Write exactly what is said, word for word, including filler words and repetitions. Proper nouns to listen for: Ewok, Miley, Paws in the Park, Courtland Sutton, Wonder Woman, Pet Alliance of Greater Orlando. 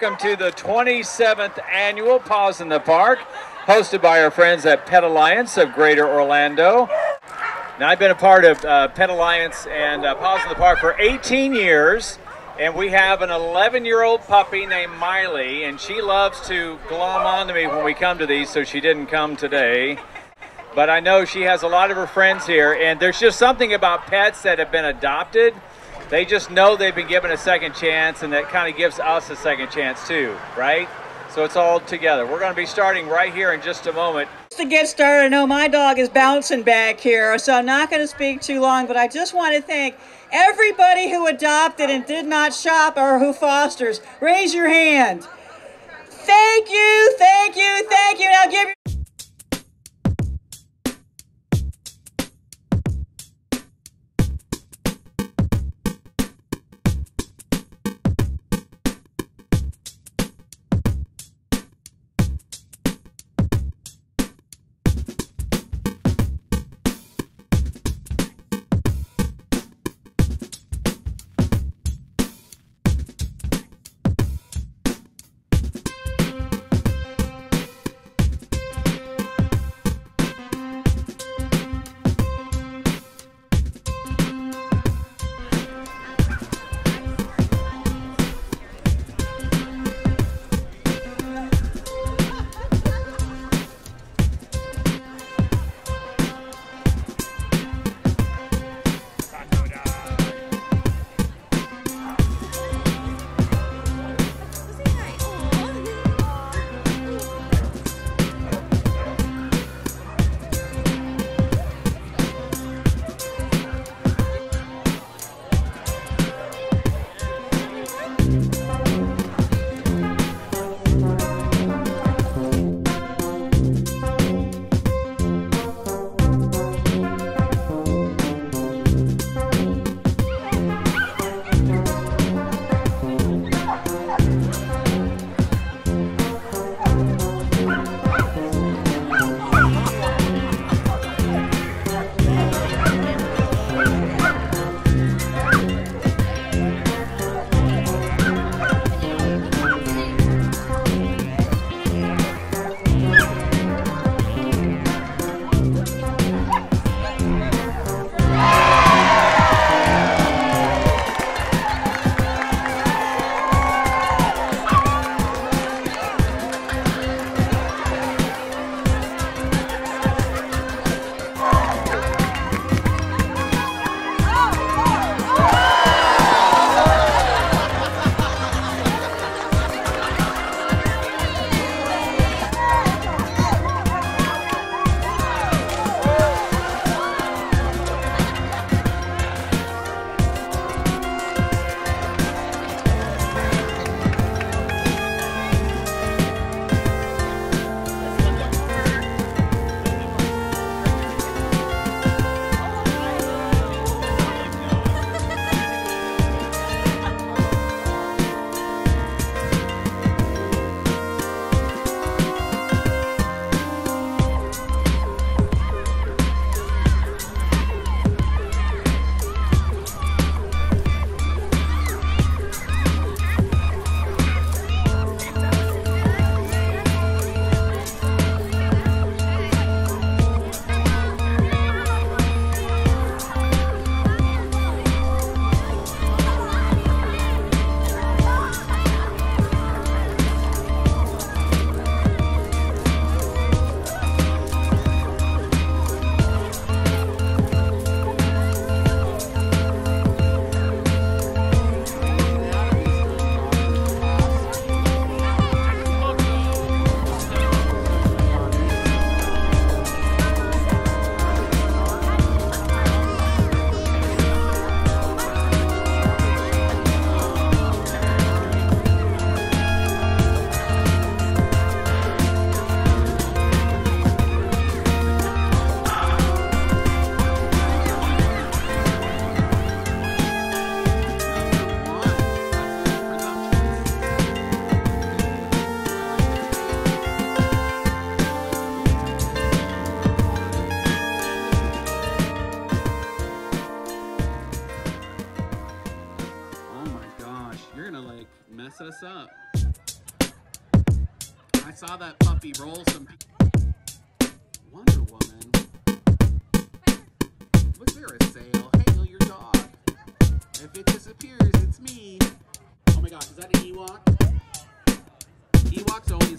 Welcome to the twenty-seventh annual Paws in the Park, hosted by our friends at Pet Alliance of Greater Orlando. Now, I've been a part of uh, Pet Alliance and uh, Paws in the Park for eighteen years, and we have an eleven-year-old puppy named Miley, and she loves to glom onto me when we come to these, so she didn't come today. But I know she has a lot of her friends here, and there's just something about pets that have been adopted. They just know they've been given a second chance, and that kind of gives us a second chance too, right? So it's all together. We're going to be starting right here in just a moment. Just to get started, I know my dog is bouncing back here, so I'm not going to speak too long, but I just want to thank everybody who adopted and did not shop or who fosters. Raise your hand. Thank you, thank you, thank you. Now give your I saw that puppy roll some Wonder Woman. Was there a sale? Hail your dog. If it disappears, it's me. Oh my gosh, is that an Ewok? Ewok's always